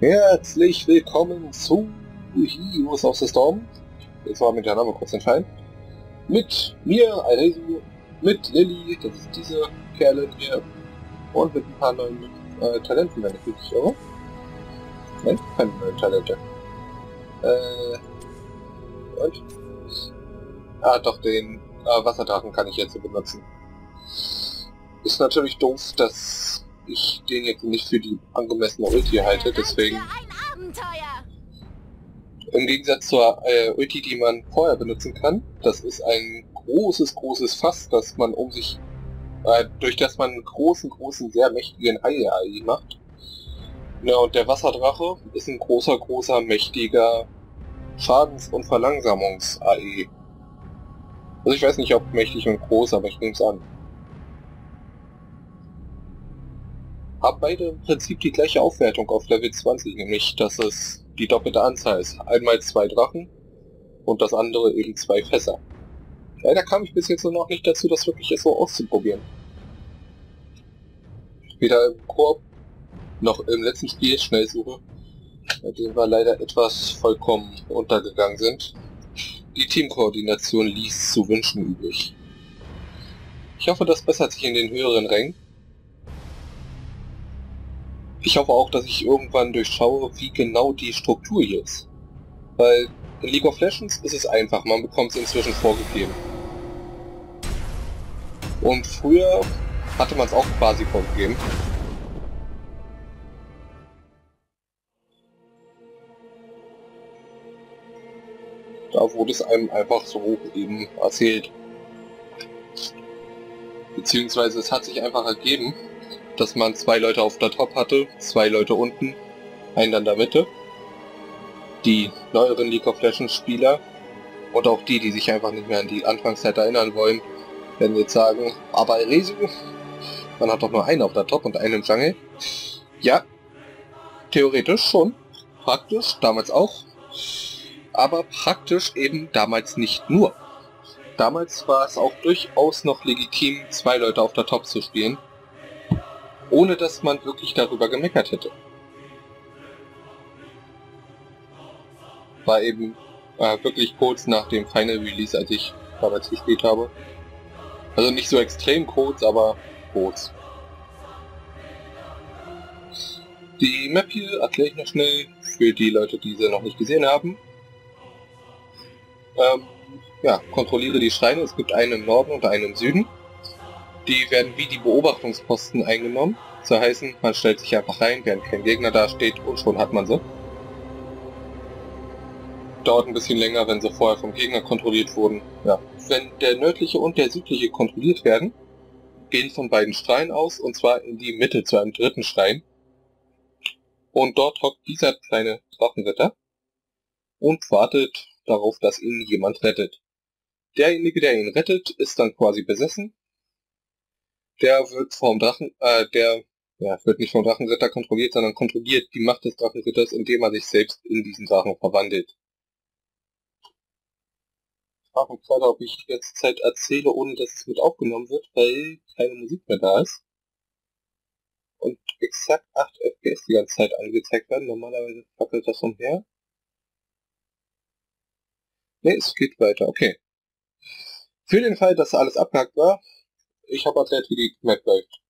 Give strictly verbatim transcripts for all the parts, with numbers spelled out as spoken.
Herzlich willkommen zu Heroes of the Storm. Jetzt mal mit der Name kurz entscheiden. Mit mir, Alresu, mit Lilly, das ist diese Kerle hier, und mit ein paar neuen äh, Talenten, wenn ich wirklich irre. Nein, keine neuen Talente. Äh. Und? Ah, doch, den äh, Wasserdrachen kann ich jetzt benutzen. Ist natürlich doof, dass ich den jetzt nicht für die angemessene Ulti halte, deswegen... Im Gegensatz zur äh, Ulti, die man vorher benutzen kann, das ist ein großes, großes Fass, das man um sich... Äh, durch das man einen großen, großen, sehr mächtigen Ei-Ei macht. Ja, und der Wasserdrache ist ein großer, großer, mächtiger Schadens- und Verlangsamungs-A E. Also ich weiß nicht, ob mächtig und groß, aber ich nehme es an. Haben beide im Prinzip die gleiche Aufwertung auf Level zwanzig, nämlich dass es die doppelte Anzahl ist. Einmal zwei Drachen und das andere eben zwei Fässer. Leider kam ich bis jetzt noch nicht dazu, das wirklich so auszuprobieren. Weder im Koop noch im letzten Spiel Schnellsuche, bei dem wir leider etwas vollkommen untergegangen sind. Die Teamkoordination ließ zu wünschen übrig. Ich hoffe, das bessert sich in den höheren Rängen. Ich hoffe auch, dass ich irgendwann durchschaue, wie genau die Struktur hier ist. Weil in League of Legends ist es einfach, man bekommt es inzwischen vorgegeben. Und früher hatte man es auch quasi vorgegeben. Da wurde es einem einfach so eben erzählt. Beziehungsweise es hat sich einfach ergeben, dass man zwei Leute auf der Top hatte, zwei Leute unten, einen in der Mitte. Die neueren League of Legends Spieler und auch die, die sich einfach nicht mehr an die Anfangszeit erinnern wollen, werden jetzt sagen, aber Alresu, man hat doch nur einen auf der Top und einen im Jungle. Ja, theoretisch schon, praktisch damals auch, aber praktisch eben damals nicht nur. Damals war es auch durchaus noch legitim, zwei Leute auf der Top zu spielen, ohne dass man wirklich darüber gemeckert hätte. War eben äh, wirklich kurz nach dem Final Release, als ich damals gespielt habe. Also nicht so extrem kurz, aber kurz. Die Map hier erkläre ich noch schnell für die Leute, die sie noch nicht gesehen haben. Ähm, ja, kontrolliere die Schreine. Es gibt einen im Norden und einen im Süden. Die werden wie die Beobachtungsposten eingenommen. Das heißt, man stellt sich einfach rein, während kein Gegner dasteht und schon hat man sie. Dauert ein bisschen länger, wenn sie vorher vom Gegner kontrolliert wurden. Ja. Wenn der nördliche und der südliche kontrolliert werden, gehen von beiden Schreien aus, und zwar in die Mitte zu einem dritten Schrein. Und dort hockt dieser kleine Drachenritter und wartet darauf, dass ihn jemand rettet. Derjenige, der ihn rettet, ist dann quasi besessen. Der wird vom Drachen, äh, der, ja, wird nicht vom Drachenritter kontrolliert, sondern kontrolliert die Macht des Drachenritters, indem er sich selbst in diesen Drachen verwandelt. Ich frage mich gerade, ob ich die ganze Zeit erzähle, ohne dass es mit aufgenommen wird, weil keine Musik mehr da ist. Und exakt acht F P S die ganze Zeit angezeigt werden, normalerweise fackelt das umher. Ne, es geht weiter, okay. Für den Fall, dass alles abgehakt war, ich habe erzählt, wie die Map läuft.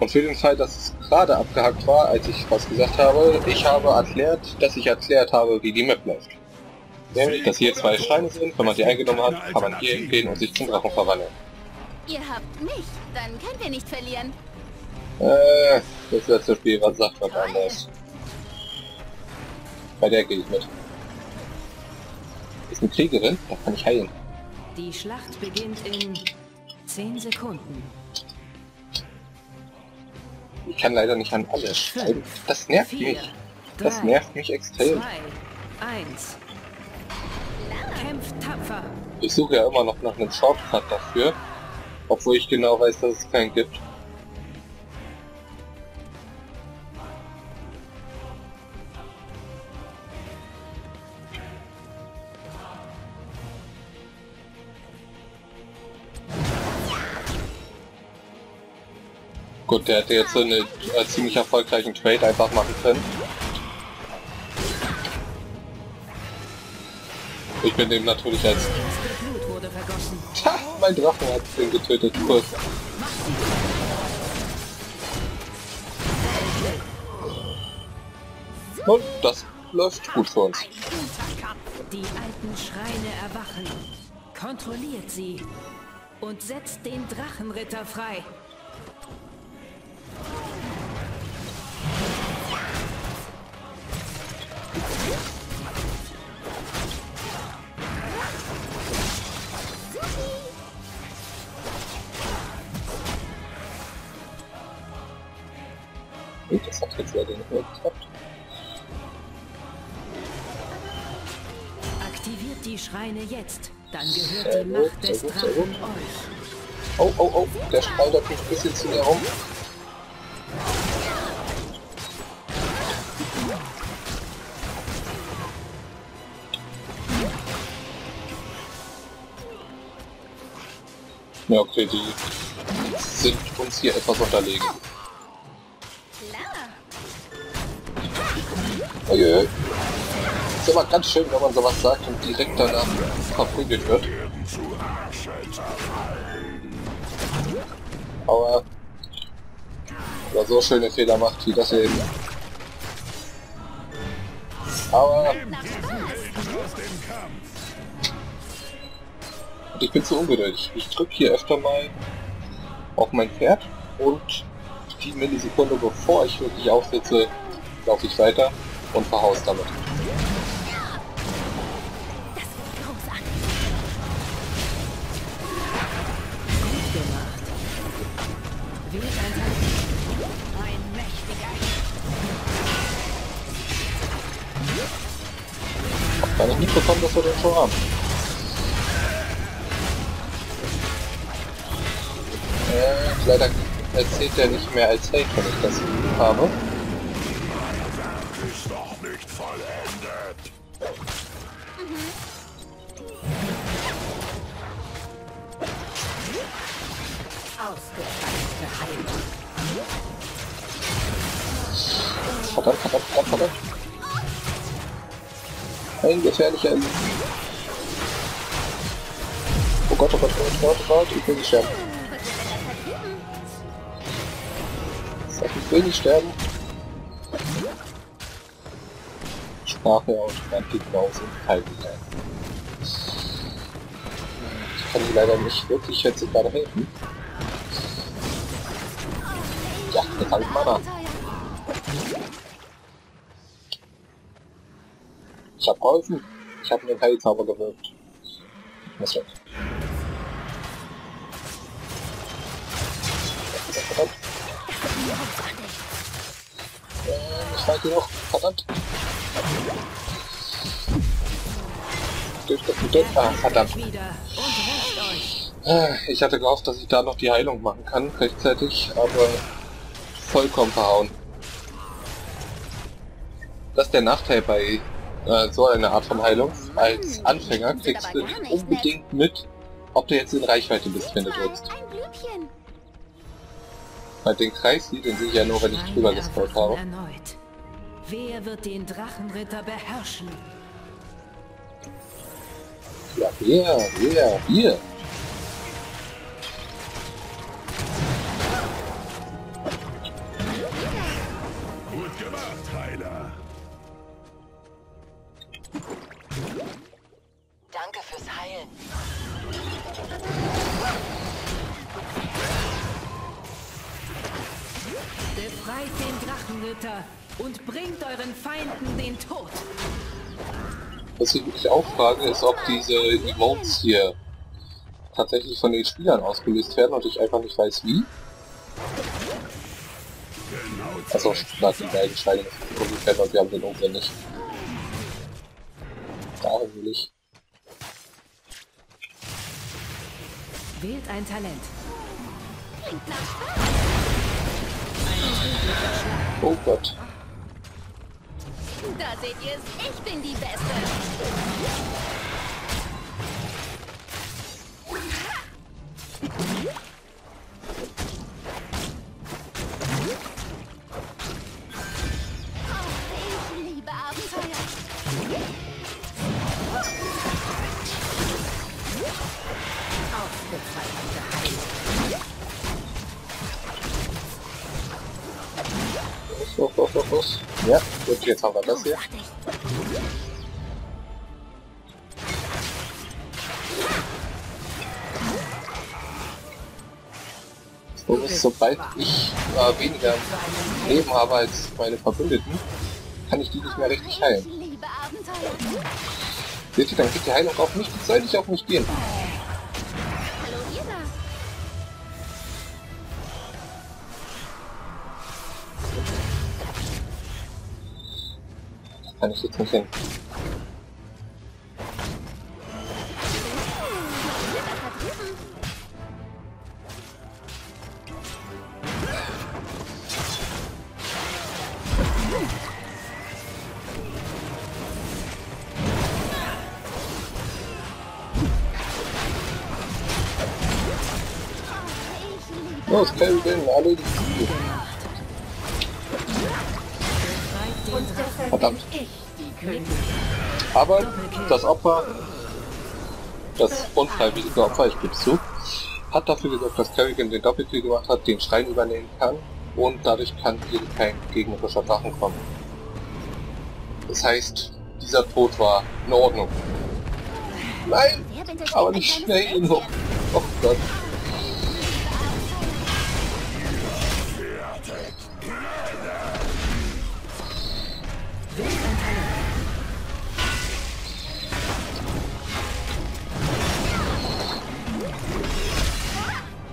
Und für den Fall, dass es gerade abgehakt war, als ich was gesagt habe, ich habe erklärt, dass ich erklärt habe, wie die Map läuft. Nämlich, dass hier zwei Steine sind, wenn man die eingenommen hat, kann man hier hingehen und sich zum Drachen verwandeln. Ihr habt mich, dann können wir nicht verlieren. Äh, das letzte Spiel, was sagt was anderes. Bei der gehe ich mit. Ist eine Kriegerin, da kann ich heilen. Die Schlacht beginnt in zehn Sekunden. Ich kann leider nicht an alles schreiben. Das nervt vier, mich. Drei, das nervt mich extrem. Zwei, eins. Kämpft tapfer. Ich suche ja immer noch nach einem Shortcut dafür, obwohl ich genau weiß, dass es keinen gibt. Gut, der hätte jetzt einen äh, ziemlich erfolgreichen Trade einfach machen können. Ich bin dem natürlich als... Ha, mein Drachen hat den getötet, kurz. Und das läuft gut für uns. Die alten Schreine erwachen. Kontrolliert sie und setzt den Drachenritter frei. Das hat jetzt leider nicht mehr geklappt. Aktiviert die Schreine jetzt, dann gehört sehr die Macht gut, des gut, Drachen euch. Oh, oh, oh, der spaltet mich ein bisschen zu mir rum. Ja, okay, die sind uns hier etwas unterlegen. Okay. Ist immer ganz schön, wenn man sowas sagt und direkt danach verprügelt wird. Aber wer so schöne Fehler macht wie das eben. Aber ich bin zu ungeduldig. Ich drücke hier öfter mal auf mein Pferd und die Millisekunde bevor ich wirklich aufsitze, laufe ich weiter und verhaust damit. Kann ich nicht bekommen, dass wir den schon haben. Äh, leider erzählt er nicht mehr als Hate, wenn ich das habe. Ist noch nicht vollendet. Mhm. Verdammt, verdammt, verdammt, verdammt. Ein gefährlicher... Oh Gott, oh Gott, oh Gott, oh Gott, ich will nicht sterben. Ich will nicht sterben. Sprache und Antiklaus und Kalten. Ich kann sie leider nicht wirklich jetzt gerade helfen. Ja, das habe ich Mana. Ich habe geholfen. Ich habe den Heilzauber gewirkt. Ich muss weg. Ich halte ihn noch. Verdammt. Ah, verdammt. Ich hatte gehofft, dass ich da noch die Heilung machen kann, rechtzeitig, aber vollkommen verhauen. Das ist der Nachteil bei äh, so einer Art von Heilung. Als Anfänger kriegst du nicht unbedingt mit, ob du jetzt in Reichweite bist, wenn du drückst. Bei den Kreis sieht, den sehe ich ja nur, wenn ich drüber gescrollt habe. Wer wird den Drachenritter beherrschen? Ja, wer, wer, wir? Gut gemacht, Heiler. Danke fürs Heilen. Befreit den Drachenritter und bringt euren Feinden den Tod. Was ich mich auch frage, ist, ob diese Emotes hier tatsächlich von den Spielern ausgelöst werden und ich einfach nicht weiß wie. Also nach den beiden Steinen ist und wir haben den Umfang nicht. Da will ich. Wählt ein Talent. Oh Gott. Da seht ihr es, ich bin die Beste. hoch, hoch, hoch, hoch. Ja, gut, jetzt haben wir das hier. Sobald ich äh, weniger Leben habe als meine Verbündeten, kann ich die nicht mehr richtig heilen. Seht ihr, dann geht die Heilung auf mich, die soll nicht auf mich gehen. Das kann ich jetzt nicht hin. Los, Kerrigan, alle die Ziele. Verdammt. Aber das Opfer, das unfreiwillige Opfer, ich gebe es zu, hat dafür gesorgt, dass Kerrigan den Doppelkill gemacht hat, den Schrein übernehmen kann und dadurch kann hier kein gegnerischer Drachen kommen. Das heißt, dieser Tod war in Ordnung. Nein, aber nicht schnell genug. Oh Gott.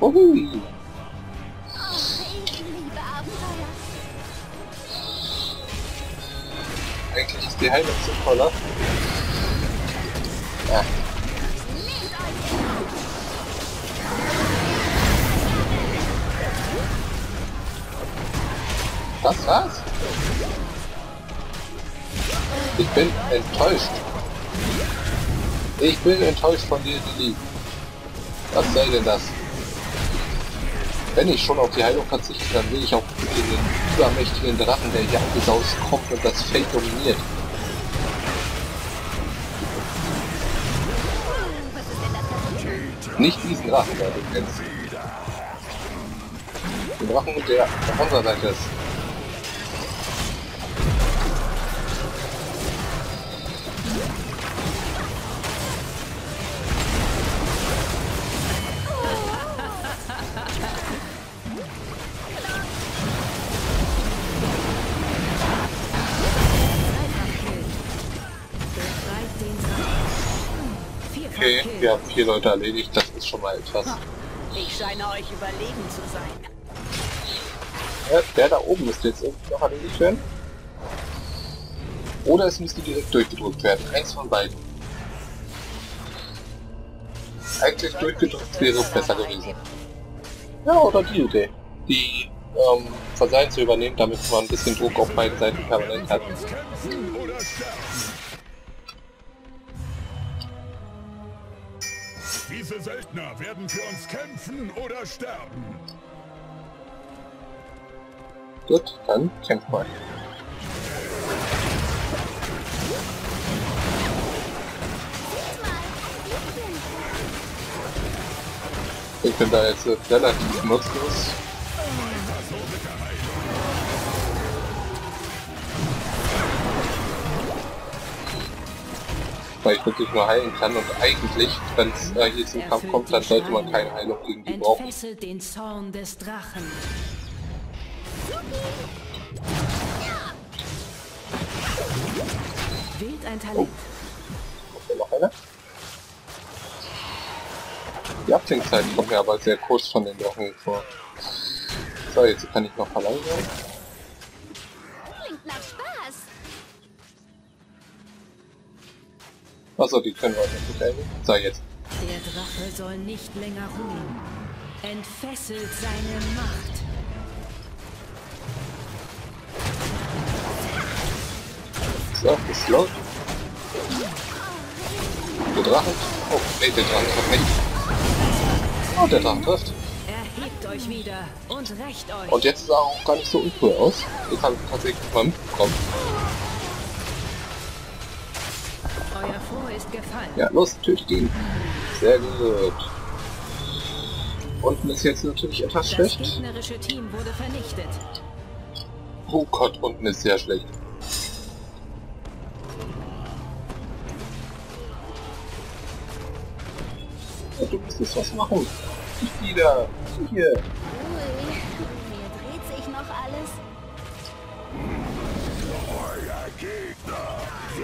Uhui! Eigentlich ist die Heilung sinnvoller. Ja. Das war's? Ich bin enttäuscht. Ich bin enttäuscht von dir, Lilly. Was soll denn das? Wenn ich schon auf die Heilung verzichte, dann will ich auch den übermächtigen Drachen, der hier angesaust kommt und das Feld dominiert. Nicht diesen Drachen, der du kennst. Den Drachen, der auf unserer Seite ist. Okay, wir haben vier Leute erledigt, das ist schon mal etwas. Ich scheine euch überlegen zu sein. Ja, der da oben müsste jetzt irgendwie noch erledigt werden. Oder es müsste direkt durchgedrückt werden. Eins von beiden. Eigentlich durchgedrückt wäre es besser gewesen. Ja, oder die Idee. Die ähm, von Seiten zu übernehmen, damit man ein bisschen Druck auf beiden Seiten permanent hat. Diese Söldner werden für uns kämpfen oder sterben. Gut, dann kämpft mal. Ich bin da jetzt relativ nutzlos. Weil ich wirklich nur heilen kann und eigentlich, wenn es äh, hier zum Kampf kommt, dann sollte man keine Heilung gegen die brauchen. Entfesselt den Zorn des Drachen. Wählt ein Talent. Oh. Kommt noch einer? Die Abklingzeit kommt mir aber sehr kurz von den Drachen vor. So, jetzt kann ich noch verlangsamen. Achso, die können wir nicht beenden. So, jetzt. Der Drache soll nicht länger ruhen. Entfesselt seine Macht. So, das läuft. Der Drache. Oh, nee, der Drache trifft nicht. Oh, der Drache trifft. Erhebt euch wieder und rächt euch. Und jetzt sah er auch gar nicht so uncool aus. Jetzt haben wir tatsächlich mal mitbekommen. Gefallen. Ja, los, tötet ihn. Sehr gut. Unten ist jetzt natürlich etwas schlecht. Das gegnerische Team wurde vernichtet. Oh Gott, unten ist sehr schlecht. Ja, du müsstest was machen. Ich wieder. Hier. Mir dreht sich noch alles.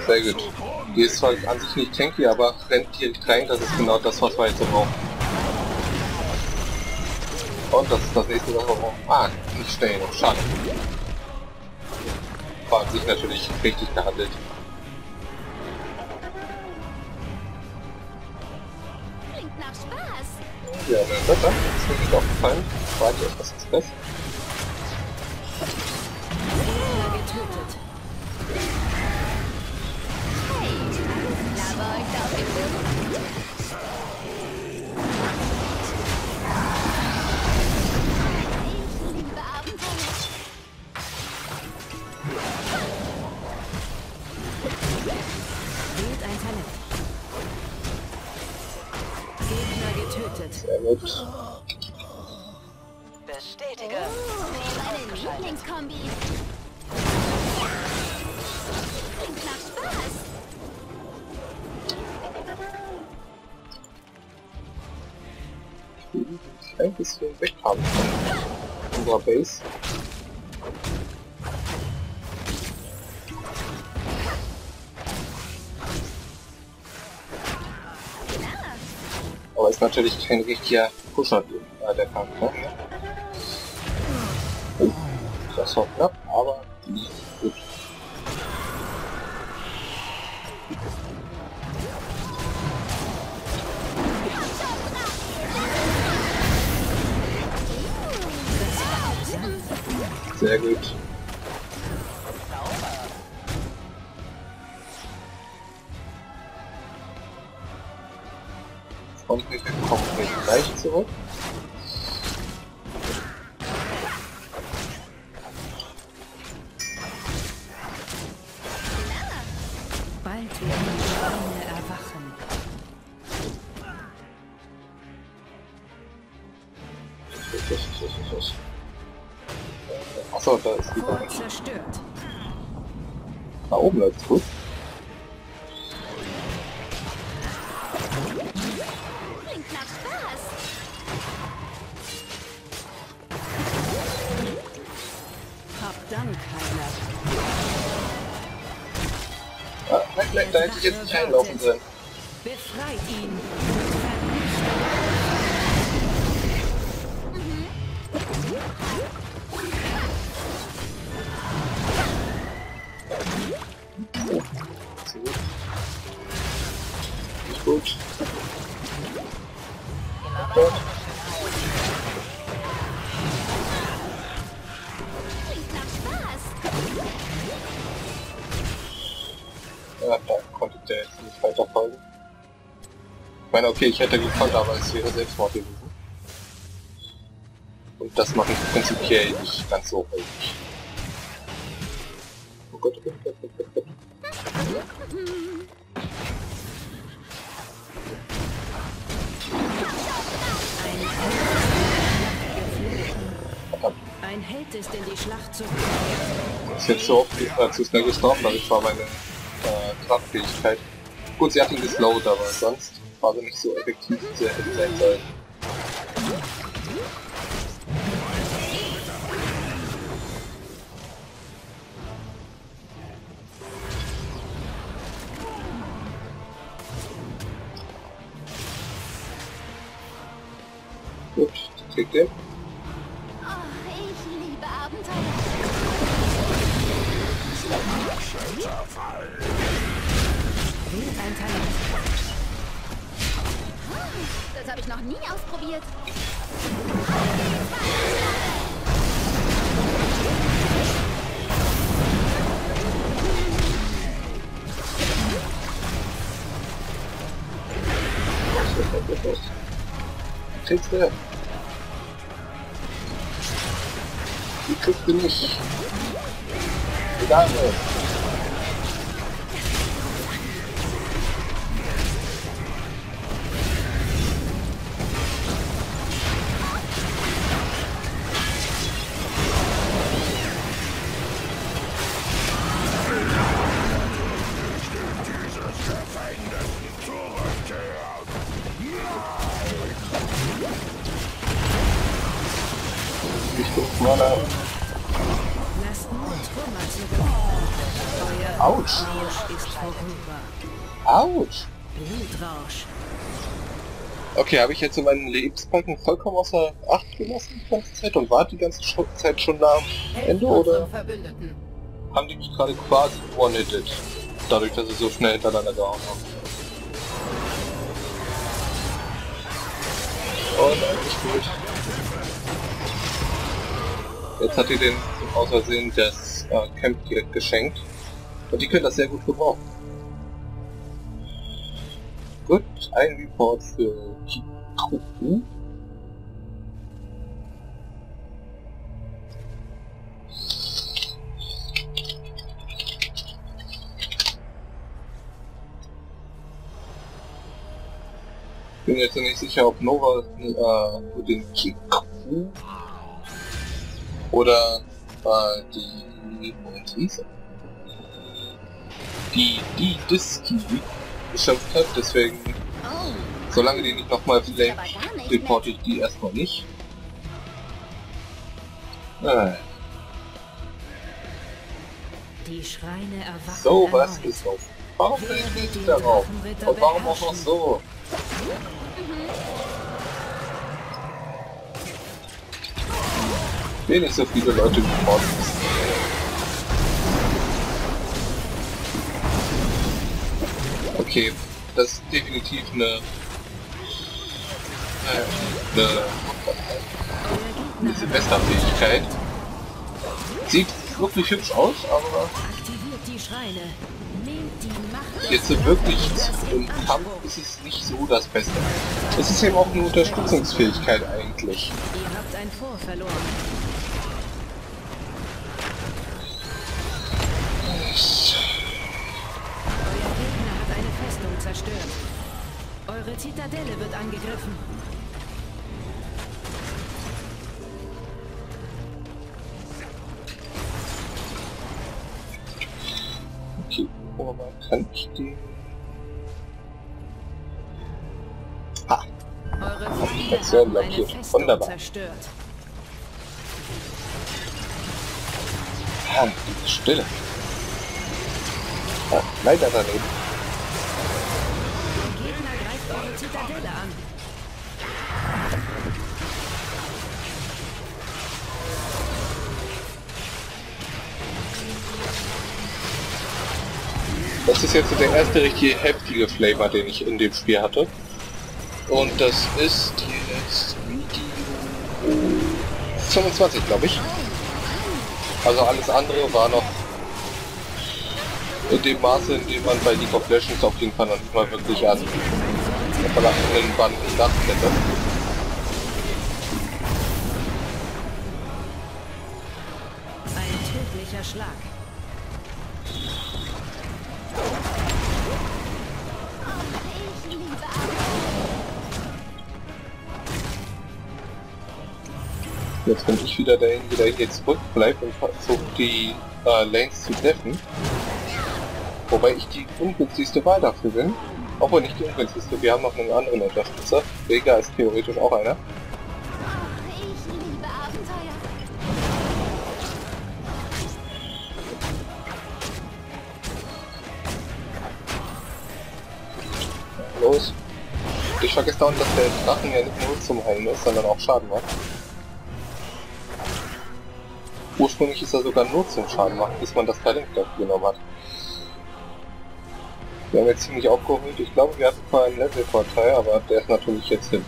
Sehr gut. Die ist zwar an sich nicht tanky, aber rennt hier rein, das ist genau das, was wir jetzt brauchen. Und das ist das nächste, was wir brauchen. Ah, nicht schnell noch. Schade. War an sich natürlich richtig gehandelt. Klingt nach Spaß. Ja, das wird dann. Das ist mir nicht aufgefallen. Warte, was ist das? Sehr gut. Bestätige. Lieblingskombi. Klingt nach Spaß. Ich will ein bisschen weg haben von unserer Base. Aber ist natürlich kein richtiger Pusher, der Kampf. Oh, das war knapp, aber nicht gut. Sehr gut. Und wir kommen gleich zurück. Bald werden die Schweine erwachen. Achso, da ist die Bahn. Zerstört. Da oben läuft's gut. Ah, nein, nein, da hätte ich jetzt nicht einlaufen sollen. Befreit ihn. Nicht gut. Gut. Ja, da konnte der jetzt nicht weiterfolgen. Ich meine, okay, ich hätte gekonnt, aber es wäre Selbstmord gewesen. Und das mache ich prinzipiell nicht ganz so häufig. Oh Gott, oh Gott, oh Gott, oh Gott. Ein Held ist in die Schlacht zu. Ist jetzt so oft äh, zu schnell gestorben, weil ich war meine äh, Kraftfähigkeit. Gut, sie hat ihn geslowt, aber sonst war sie nicht so effektiv, wie sie hätte sein sollen. Gut, die kriegt er. Das habe ich noch nie ausprobiert. Kriegst du? Die kriegst du nicht. Egal. Runner. Autsch. Autsch. Okay, habe ich jetzt in meinen Lebensbalken vollkommen außer Acht gelassen die ganze Zeit und warte die ganze Zeit schon nach Ende, oder haben die mich gerade quasi one-hitted, dadurch, dass sie so schnell hintereinander gehauen haben? Oh nein, nicht gut. Jetzt hat ihr den zum Außersehen das äh, Camp direkt geschenkt. Und die können das sehr gut gebrauchen. Gut, ein Report für Kikuku. Ich bin jetzt nicht sicher, ob Nova äh, den Kikuku oder äh, die die die Diski beschimpft hat, deswegen solange die nicht nochmal flamet, reporte ich die erstmal nicht. Nein. Die Schreine erwachen. So, was ist auf? Warum reagiert ihr darauf? Und warum auch noch so? Ich will nicht so viele Leute geworden müssen. Okay, das ist definitiv eine... Äh, eine... eine Silvesterfähigkeit. Sieht wirklich hübsch aus, aber... Jetzt wirklich im Kampf ist es nicht so das Beste. Es ist eben auch eine Unterstützungsfähigkeit eigentlich. Ihr habt ein Vor verloren. Ich. Euer Gegner hat eine Festung zerstört. Eure Zitadelle wird angegriffen. Aber kann ich den... Ha! Kommunikation blockiert. Wunderbar. Ha, diese Stille. Ha, leider daneben. Der Gegner greift eure Zitadelle an. Das ist jetzt der erste richtig heftige Flavor, den ich in dem Spiel hatte. Und das ist jetzt Video zweiundzwanzig, glaube ich. Also alles andere war noch in dem Maße, in dem man bei League of Legends auf jeden Fall noch nicht mal wirklich an der verlassenen Banden nachklettert. Ein tödlicher Schlag. Jetzt bin ich wieder derjenige, der hier zurückbleibt und versucht die äh, Lanes zu treffen. Wobei ich die ungünstigste Wahl dafür bin. Obwohl nicht die ungünstigste, wir haben noch einen anderen Unterstützer. Vega ist theoretisch auch einer. Los. Ich vergesse dauernd, dass der Drachen ja nicht nur zum Heilen ist, sondern auch Schaden macht. Ursprünglich ist er sogar nur zum Schaden machen, bis man das Talent dafür genommen hat. Wir haben jetzt ziemlich aufgeholt. Ich glaube, wir hatten zwar einen Levelvorteil, aber der ist natürlich jetzt hin.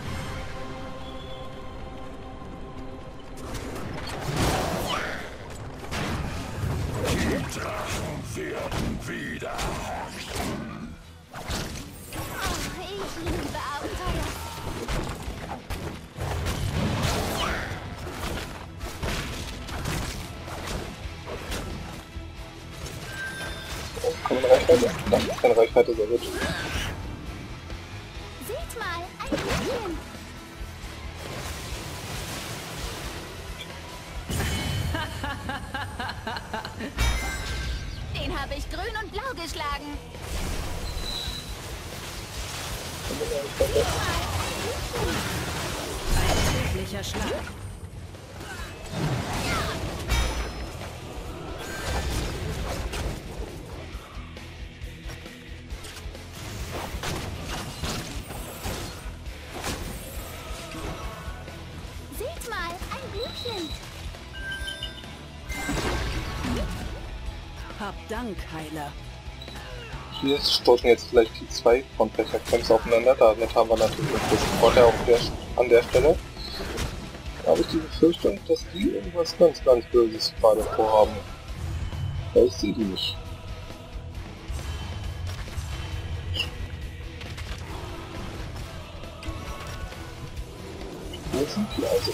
Die Drachen werden wieder herrschen. Ach, ich liebe Abenteuer. Keine Reichweite, das ist keine Reichweite, sehr gut. Seht mal, ein Kuchen. Den habe ich grün und blau geschlagen. Ein tödlicher Schlag. Hab Dank, Heiler. Hier stoßen jetzt vielleicht die zwei von Fächercamps aufeinander. Damit haben wir natürlich ein bisschen Vorteil auf der, an der Stelle. Da habe ich die Befürchtung, dass die irgendwas ganz, ganz Böses gerade vorhaben. Weil ich sehe die nicht. Wo sind die also?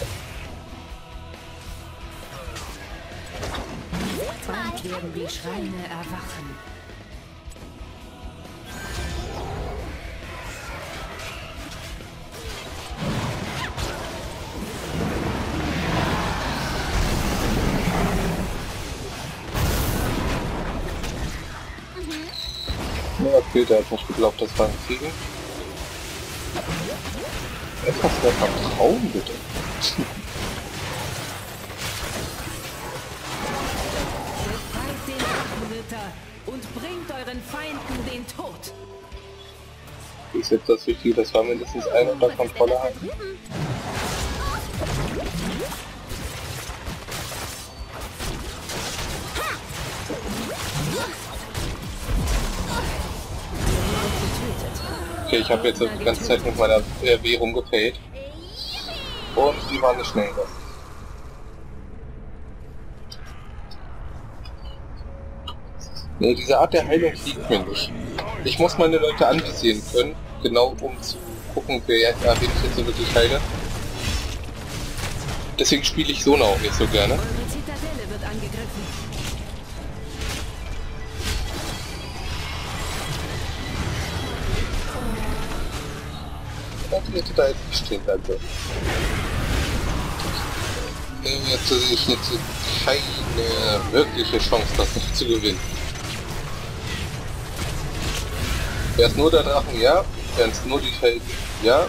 Bald werden die Schreine erwachen. Ja, okay, der hat nicht geglaubt, dass wir ihn kriegen. Etwas mehr Vertrauen, bitte. Befreit den Drachenritter und bringt euren Feinden den Tod. Ist jetzt das Wichtige, dass wir mindestens einen unter Kontrolle haben. Okay, ich habe jetzt die ganze Zeit mit meiner R W rumgefällt. Und die waren nicht schnell genug. Nee, diese Art der Heilung liegt mir nicht. Ich muss meine Leute anvisieren können, genau um zu gucken, wer äh, wen ich jetzt so wirklich heile. Deswegen spiele ich Sona auch nicht so gerne. Hätte da jetzt nicht stehen bleiben sollen. Jetzt sehe ich jetzt keine wirkliche Chance, das nicht zu gewinnen. Wäre es nur der Drachen, ja. Wären es nur die Felden, ja.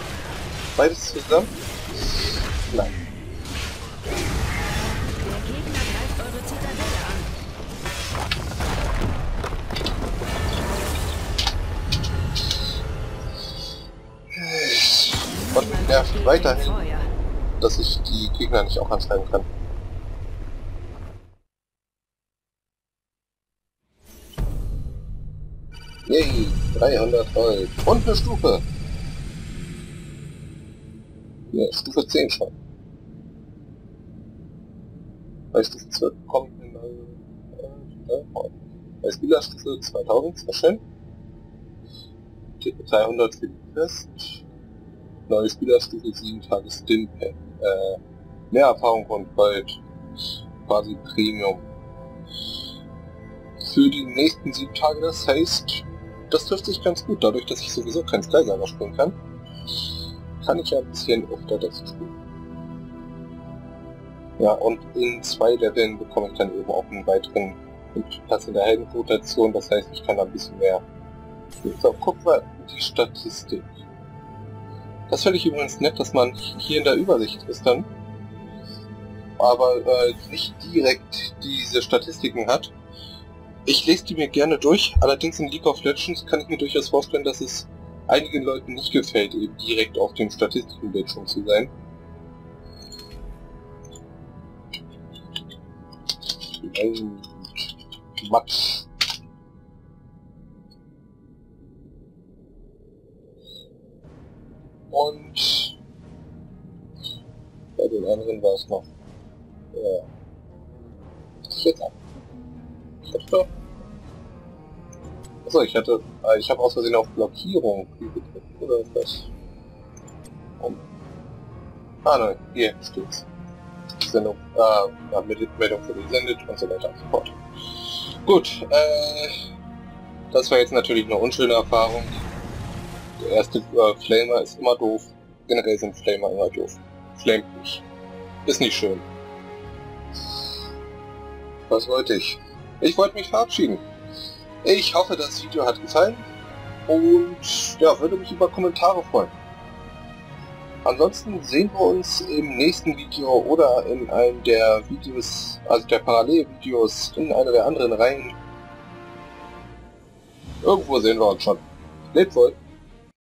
Beides zusammen? Nein. Der Gegner greift eure Zitadelle an. Und nervt weiterhin, dass ich die Gegner nicht auch anschreiben kann. Yay, dreihundert Gold und eine Stufe. Ja, Stufe zehn schon. Bei Stufe zwölf kommt eine neue... Äh, bei Spielerstufe zweitausend, sehr schön. dreihundert für die Quest. Neue Spielerstufe, sieben Tage Stint, äh, mehr Erfahrung und Gold, quasi Premium. Für die nächsten sieben Tage, das heißt, das trifft sich ganz gut, dadurch, dass ich sowieso kein Skydiver spielen kann, kann ich ja ein bisschen öfter das spielen. Ja, und in zwei Leveln bekomme ich dann eben auch einen weiteren Platz in der Heldenrotation, das heißt, ich kann da ein bisschen mehr. So, guck mal die Statistik. Das finde ich übrigens nett, dass man hier in der Übersicht ist dann, aber äh, nicht direkt diese Statistiken hat. Ich lese die mir gerne durch, allerdings in League of Legends kann ich mir durchaus vorstellen, dass es einigen Leuten nicht gefällt, eben direkt auf dem Statistikenbildschirm zu sein. Ein Matsch. Und bei den anderen war es noch. Ja. Shit. Stopp. Achso, ich hatte. Äh, ich habe aus Versehen auf Blockierung gedrückt, oder was? Und, ah nein, hier steht's. Sendung, äh, Meldung für gesendet und so weiter und so fort. Gut, äh, das war jetzt natürlich eine unschöne Erfahrung. Der erste äh, Flamer ist immer doof. Generell sind Flamer immer doof. Flamet nicht. Ist nicht schön. Was wollte ich? Ich wollte mich verabschieden. Ich hoffe, das Video hat gefallen. Und ja, würde mich über Kommentare freuen. Ansonsten sehen wir uns im nächsten Video oder in einem der Videos, also der Parallelvideos, in einer der anderen Reihen. Irgendwo sehen wir uns schon. Lebt wohl.